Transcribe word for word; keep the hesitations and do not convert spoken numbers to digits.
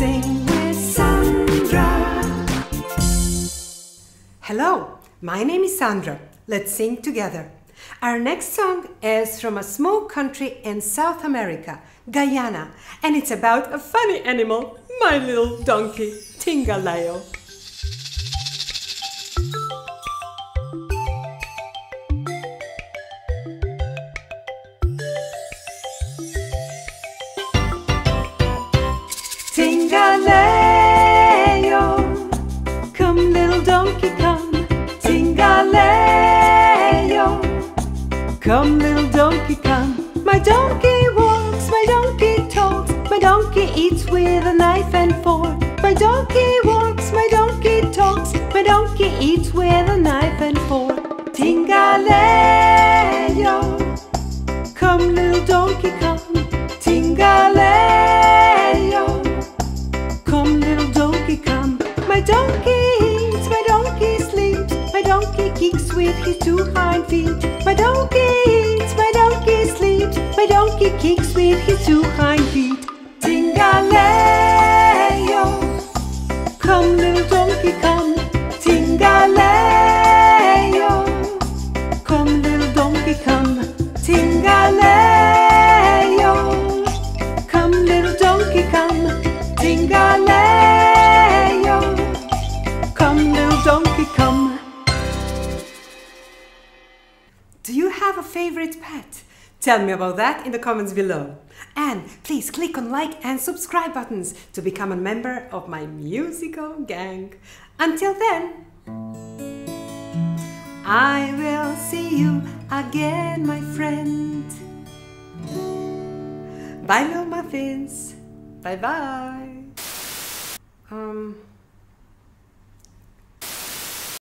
Sing with Sandra. Hello, my name is Sandra. Let's sing together. Our next song is from a small country in South America, Guyana, and it's about a funny animal, my little donkey, Tingalayo. Tingalayo, come little donkey, come. Tingalayo, come little donkey, come. My donkey walks, my donkey talks, my donkey eats with a knife and fork. My donkey walks, my donkey talks, my donkey eats with a knife and fork. Tingalayo, come little donkey, come. Tingalayo, come little donkey, come. My donkey eats, my donkey sleeps, my donkey kicks with his two hind feet. My donkey eats, my donkey sleeps, my donkey kicks with his two hind feet. Tingalayo, come little donkey, come. Tingalayo, come little donkey, come. Tingalayo, come little donkey, come. Tingalayo, come little donkey, come. Do you have a favorite pet? Tell me about that in the comments below. And please click on like and subscribe buttons to become a member of my musical gang. Until then, I will see you again, my friend. Bye, little muffins. Bye bye. Um.